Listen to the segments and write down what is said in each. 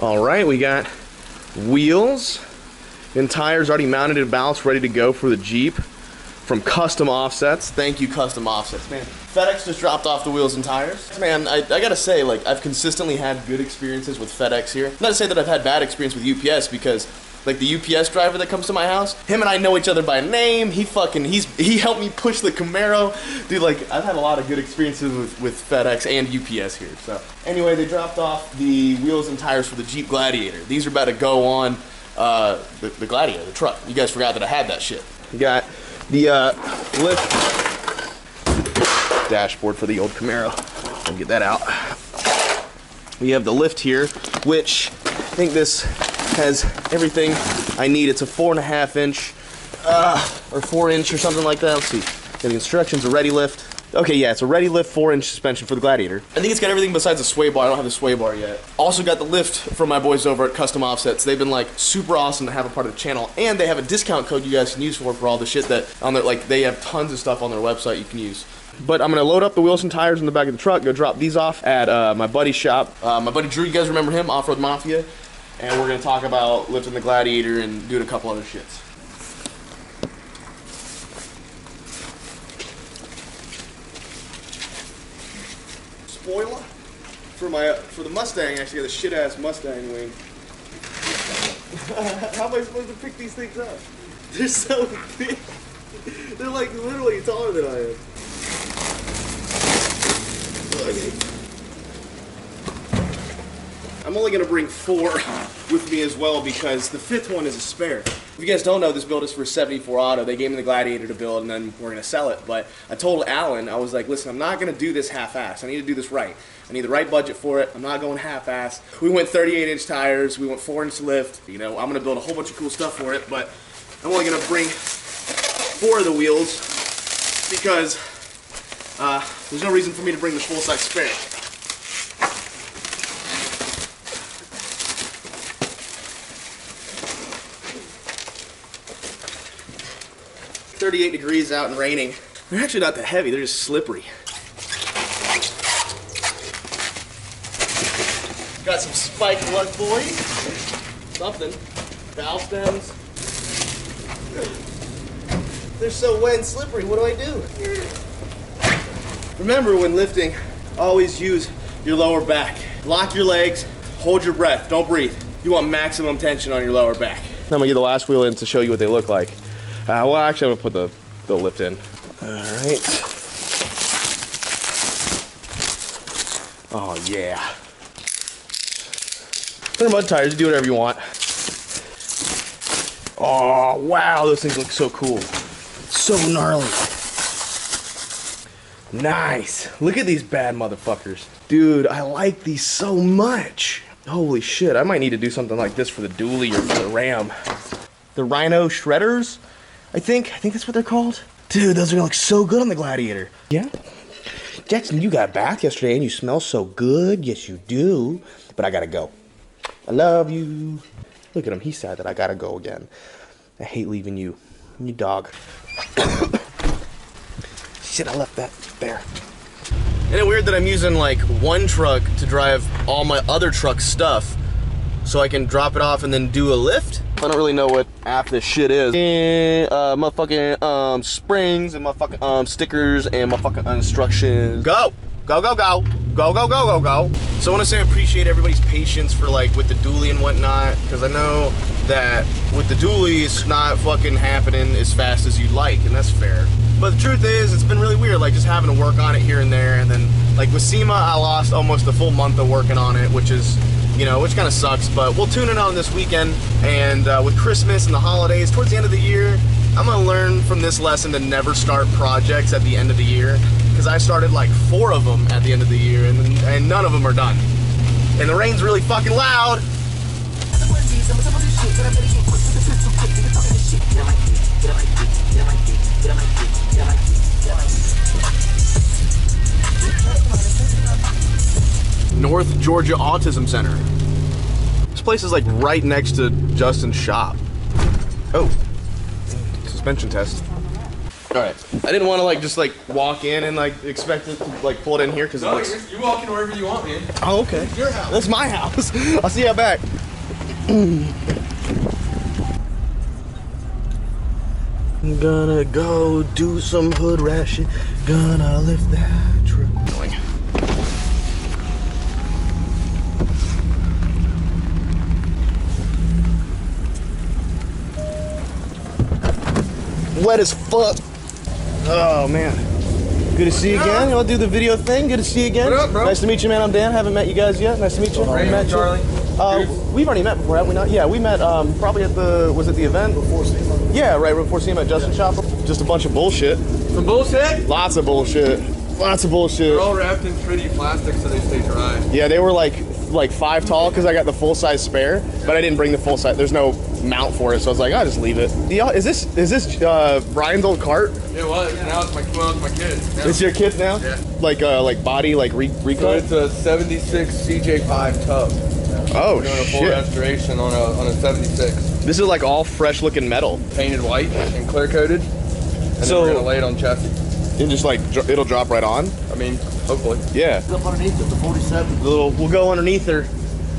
All right, we got wheels and tires already mounted and balanced, ready to go for the Jeep from Custom Offsets. Thank you, Custom Offsets, man. FedEx just dropped off the wheels and tires. Man, I gotta say, like, I've consistently had good experiences with FedEx here. Not to say that I've had bad experience with UPS, because like the UPS driver that comes to my house, him and I know each other by name. He helped me push the Camaro. Dude, like, I've had a lot of good experiences with FedEx and UPS here. So anyway, they dropped off the wheels and tires for the Jeep Gladiator. These are about to go on the Gladiator, the truck. You guys forgot that I had that shit. We got the lift dashboard for the old Camaro. I'll get that out. We have the lift here, which I think this has everything I need. It's a 4.5 inch or 4 inch or something like that. Let's see. And the instructions are Ready Lift. Okay, yeah, it's a Ready Lift 4-inch suspension for the Gladiator. I think it's got everything besides a sway bar. I don't have the sway bar yet. Also got the lift from my boys over at Custom Offsets. They've been like super awesome to have a part of the channel, and they have a discount code you guys can use for all the shit that on their, like, they have tons of stuff on their website you can use. But I'm gonna load up the wheels and tires in the back of the truck, go drop these off at my buddy's shop. My buddy Drew, you guys remember him, Off-Road Mafia. And we're gonna talk about lifting the Gladiator and doing a couple other shits. Spoiler for the Mustang. I actually got a shit ass Mustang wing. How am I supposed to pick these things up? They're so big. They're like literally taller than I am. Okay. I'm only going to bring 4 with me as well, because the 5th one is a spare. If you guys don't know, this build is for 74 Auto. They gave me the Gladiator to build, and then we're going to sell it. But I told Alan, I was like, listen, I'm not going to do this half-ass. I need to do this right. I need the right budget for it. I'm not going half-ass. We went 38-inch tires. We went 4-inch lift. You know, I'm going to build a whole bunch of cool stuff for it, but I'm only going to bring 4 of the wheels, because there's no reason for me to bring the full-size spare. It's 38 degrees out and raining. They're actually not that heavy, they're just slippery. Got some spike lug buoys. Something. Valve stems. They're so wet and slippery, what do I do? Remember, when lifting, always use your lower back. Lock your legs, hold your breath, don't breathe. You want maximum tension on your lower back. I'm gonna get the last wheel in to show you what they look like. Well, actually, I'm gonna put the lift in. All right. Oh, yeah. They're mud tires, do whatever you want. Oh, wow, those things look so cool. So gnarly. Nice. Look at these bad motherfuckers. Dude, I like these so much. Holy shit, I might need to do something like this for the dually or for the Ram. The Rhino Shredders? I think that's what they're called. Dude, those are gonna look so good on the Gladiator. Yeah? Jackson, you got a bath yesterday and you smell so good. Yes, you do. But I gotta go. I love you. Look at him, he's sad that I gotta go again. I hate leaving you. You dog. Shit, I left that there. Isn't it weird that I'm using like one truck to drive all my other truck stuff, so I can drop it off and then do a lift? I don't really know what app this shit is. And, motherfucking springs and motherfucking stickers and motherfucking instructions. Go! Go, go, go! Go, go, go, go, go! So I want to say I appreciate everybody's patience for, like, with the dually and whatnot, because I know that with the dually it's not fucking happening as fast as you'd like, and that's fair. But the truth is, it's been really weird, like, just having to work on it here and there, and then, like, with SEMA, I lost almost a full month of working on it, which is, you know, which kind of sucks, but we'll tune in on this weekend, and with Christmas and the holidays, towards the end of the year, I'm gonna learn from this lesson to never start projects at the end of the year, because I started like 4 of them at the end of the year, and none of them are done. And the rain's really fucking loud. North Georgia Autism Center. This place is like right next to Justin's shop. Oh, suspension test. All right. I didn't want to like just like walk in and like expect it to like pull it in here because no, you walk in wherever you want, man. Oh, okay. It's your house. That's my house. I'll see you out back. I'm gonna go do some hood rat shit. Gonna lift that truck. Wet as fuck. Oh man, good to see you again. I'll do the video thing. Good to see you again. What up, bro? Nice to meet you, man. I'm Dan. Haven't met you guys yet. Nice to meet you. Charlie. We've already met before, haven't we? Not? Yeah, we met probably at the was it event before SEMA? Yeah, right before SEMA at Justin's shop. Just a bunch of bullshit. Some bullshit? Lots of bullshit. Lots of bullshit. They're all wrapped in 3D plastic so they stay dry. Yeah, they were like 5 tall because I got the full size spare, but I didn't bring the full size. There's no mount for it, so I was like, I'll just leave it. Is this Brian's old cart? It was. Yeah. Now it's my kids. Now. It's your kids now? Yeah. Like body like recut. So it's a 76 CJ5 tub. Oh we're doing a full restoration on a 76. This is like all fresh looking metal, painted white and clear coated, and so then we're gonna lay it on chassis. And just like it'll drop right on. I mean, hopefully. Yeah. Up underneath it, the 47. We'll go underneath her.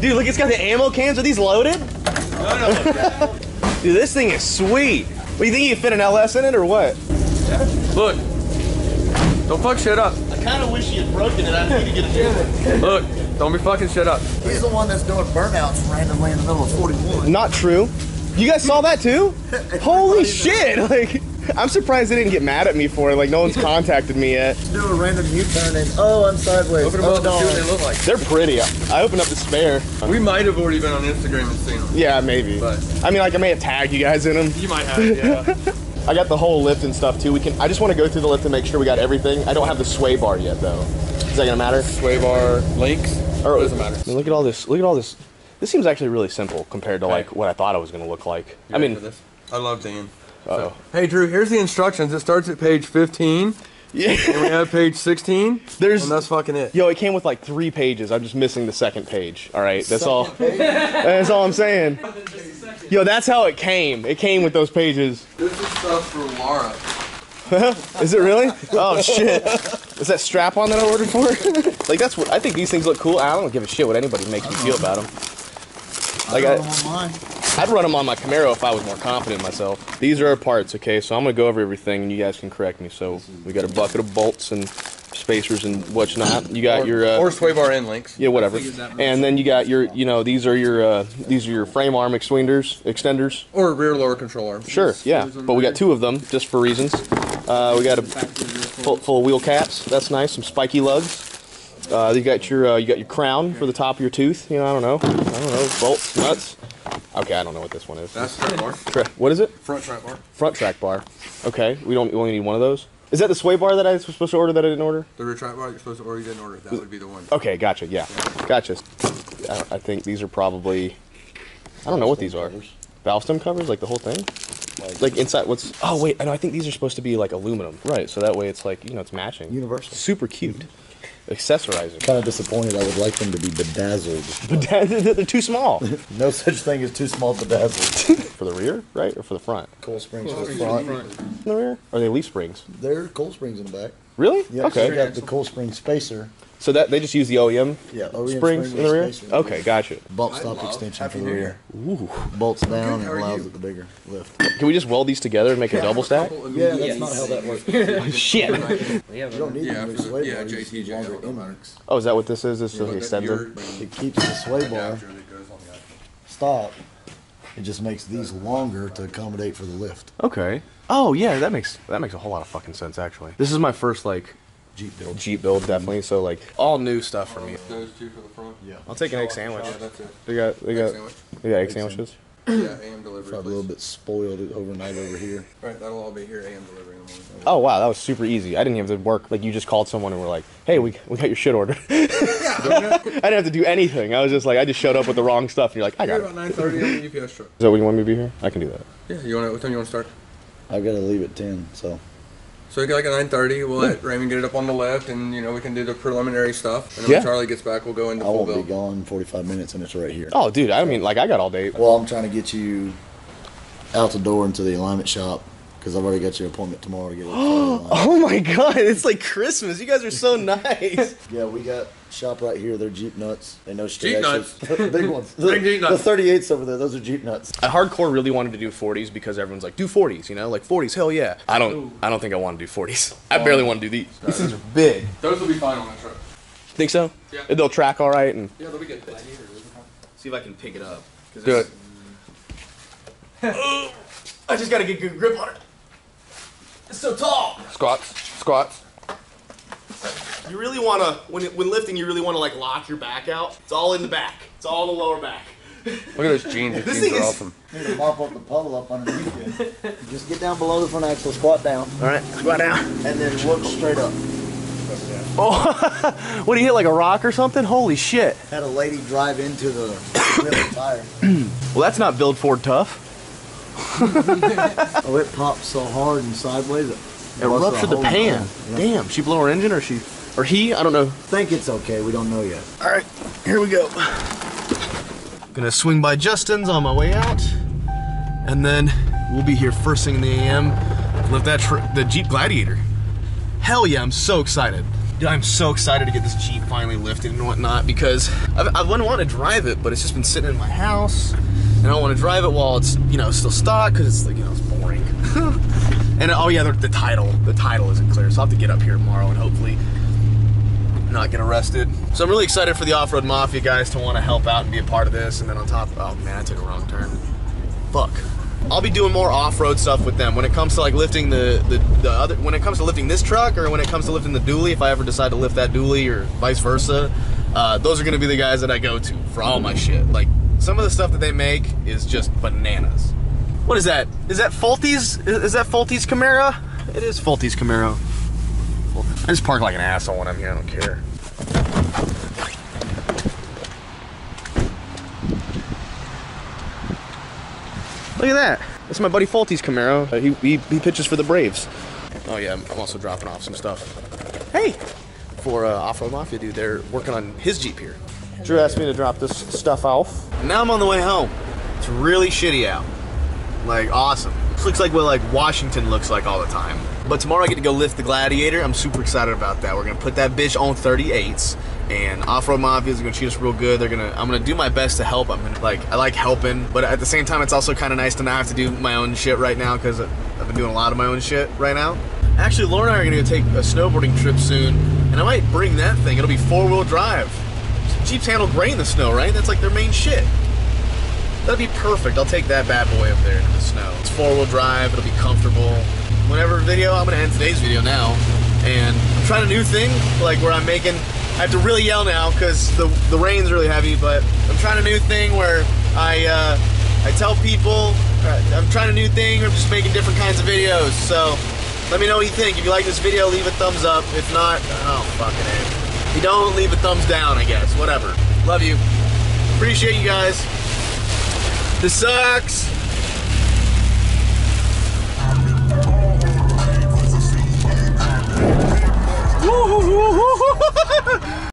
Dude, look, it's got the ammo cans. Are these loaded? No. Dude, this thing is sweet. What, you think you fit an LS in it or what? Yeah. Look. Don't fuck shit up. I kind of wish you had broken it. I need to get a new one. Look, don't be fucking shit up. He's the one that's doing burnouts randomly in the middle of 41. Not true. You guys saw that too? Holy shit! Like, I'm surprised they didn't get mad at me for it. Like, no one's contacted me yet. Do a random U-turn and oh, I'm sideways. Open them up and see what they look like. They're pretty. I opened up the spare. We might have already been on Instagram and seen them. Yeah, maybe. But I mean, like, I may have tagged you guys in them. You might have, yeah. I got the whole lift and stuff too. I just want to go through the lift and make sure we got everything. I don't have the sway bar yet though. Is that gonna matter? Sway bar links? Or it doesn't matter. I mean, look at all this. Look at all this. This seems actually really simple compared to like what I thought it was gonna look like. I mean, this? I love Dan. So. Hey Drew, here's the instructions. It starts at page 15. Yeah. And we have page 16. And that's fucking it. Yo, it came with like 3 pages. I'm just missing the 2nd page. All right, that's all. That's all I'm saying. Yo, that's how it came. It came with those pages. This is stuff for Laura. Is it really? Oh shit. Is that strap on that I ordered for? Like that's what I think these things look cool. I don't give a shit what anybody makes me feel about them. Like I'd run them on my Camaro if I was more confident in myself. These are our parts, okay? So I'm gonna go over everything and you guys can correct me. So we got a bucket of bolts and spacers and whatnot. You got your or sway bar end links. Yeah, whatever. And then you got your, you know, these are your frame arm extenders. Or rear lower control arms. Sure, yeah. But we got 2 of them just for reasons. We got a full wheel caps. That's nice. Some spiky lugs. You got your crown for the top of your tooth. You know, I don't know. Bolts, nuts. Okay, I don't know what this one is. That's track bar. What is it? Front track bar. Front track bar. Okay, we only need 1 of those. Is that the sway bar that I was supposed to order that I didn't order? The rear track bar you're supposed to order you didn't order. That would be the one. Okay, gotcha. Yeah. Gotcha. I think these are probably. I don't know what these are. Valve stem covers, like the whole thing. Like inside, what's? Oh wait, I know. I think these are supposed to be like aluminum. Right. So that way it's like it's matching. Universal. Super cute. Accessorizing. Kind of disappointed. I would like them to be bedazzled. Bedazzled? They're too small. No such thing as too small bedazzled. For the rear, right, or for the front? Coil springs for the front. The rear? Or are they leaf springs? They're coil springs in the back. Really? Yeah, okay. So you got the coil spring spacer. So that they just use the OEM. Yeah, OEM springs in the rear. Okay, gotcha. Bolt stop extension for the rear. Ooh. Bolts down and allows it the bigger lift. Can we just weld these together and make a double stack? Yeah, that's not how that works. Shit. You don't need to use sway bar. JT. Oh, is that what this is? This is the extender. It keeps the sway bar stop. It just makes these longer to accommodate for the lift. Okay. Oh yeah, that makes a whole lot of fucking sense actually. This is my first like. Jeep build, definitely. So like all new stuff for me. Those 2 for the front. Yeah. I'll take an egg sandwich. Yeah, that's it. They got egg sandwiches. Yeah, AM delivery. Probably a little bit spoiled overnight over here. Right, that'll all be here. AM delivery. Oh wow, that was super easy. I didn't even have to work. Like you just called someone and were like, "Hey, we got your shit ordered." Yeah. I didn't have to do anything. I was just like, I just showed up with the wrong stuff. And you're like, I got it. About 9:30 on the UPS truck. Is that when you want me to be here? I can do that. Yeah. You want? What time you want to start? I've got to leave at 10. So we get like a 9:30. We'll let Raymond get it up on the lift, and you know we can do the preliminary stuff. And then when Charlie gets back, we'll go into full build. I won't be gone 45 minutes, and it's right here. Oh, dude! I mean, like I got all day. Well, I'm trying to get you out the door into the alignment shop. because I've already got your appointment tomorrow to get it. Oh my God, it's like Christmas. You guys are so nice. Yeah, we got shop right here. They're Jeep nuts. They know straight nuts. Big ones. Big Jeep nuts. The 38s over there, those are Jeep nuts. I hardcore really wanted to do 40s because everyone's like, do 40s, you know, like 40s, hell yeah. I don't think I want to do 40s. I barely want to do these. These things are big. Those will be fine on that truck. Think so? Yeah. They'll track all right. And yeah, they'll be good. See if I can pick it up. Do it. Oh, I just gotta get good grip on it. It's so tall. Squats, squats. You really wanna, when lifting, you really wanna like lock your back out. It's all in the back. It's all in the lower back. Look at those jeans. These jeans are awesome. You need to mop up the puddle up underneath you. Just get down below the front axle, squat down. All right, squat down. And then look straight up. Oh, what, he hit like a rock or something? Holy shit. Had a lady drive into the rear tire. Well, that's not build Ford tough. Oh, it popped so hard and sideways. It ruptured the pan. Yeah. Damn, she blew her engine or she, or he, I don't know. I think it's okay, we don't know yet. All right, here we go. I'm gonna swing by Justin's on my way out, and then we'll be here first thing in the AM. Lift the Jeep Gladiator. Hell yeah, I'm so excited. Dude, I'm so excited to get this Jeep finally lifted and whatnot because I wouldn't want to drive it, but it's just been sitting in my house, and I don't want to drive it while it's, you know, still stock because it's like, you know, it's boring. And oh yeah, the title isn't clear, so I'll have to get up here tomorrow and hopefully not get arrested. So I'm really excited for the Off-Road Mafia guys to want to help out and be a part of this, and then on top of, oh man, I took a wrong turn. Fuck. I'll be doing more off-road stuff with them when it comes to like lifting when it comes to lifting this truck or when it comes to lifting the dually, if I ever decide to lift that dually or vice versa. Those are gonna be the guys that I go to for all my shit. Like some of the stuff that they make is just bananas. What is that? Is that Fulty's? Is that Fulty's Camaro? It is Fulty's Camaro. I just park like an asshole when I'm here, I don't care. Look at that. That's my buddy Fulty's Camaro. He pitches for the Braves. Oh yeah, I'm also dropping off some stuff. Hey! For Off-Road Mafia dude, they're working on his Jeep here. Drew asked me to drop this stuff off. Now I'm on the way home. It's really shitty out. Like, awesome. This looks like what like Washington looks like all the time. But tomorrow I get to go lift the Gladiator. I'm super excited about that. We're gonna put that bitch on 38s. And Off-Road Mafia's gonna treat us real good. I'm gonna do my best to help. I like helping, but at the same time, it's also kind of nice to not have to do my own shit right now because I've been doing a lot of my own shit right now. Actually, Laura and I are gonna go take a snowboarding trip soon, and I might bring that thing. It'll be four-wheel drive. Jeeps handle great in the snow, right? That's like their main shit. That'd be perfect. I'll take that bad boy up there into the snow. It's four-wheel drive. It'll be comfortable. Whatever video, I'm gonna end today's video now, and I'm trying a new thing, like where I'm making. I have to really yell now because the rain's really heavy, but I'm trying a new thing where I tell people, I'm trying a new thing, I'm just making different kinds of videos, so let me know what you think. If you like this video, leave a thumbs up. If not, oh, fucking A. If you don't, leave a thumbs down, I guess, whatever. Love you. Appreciate you guys. This sucks.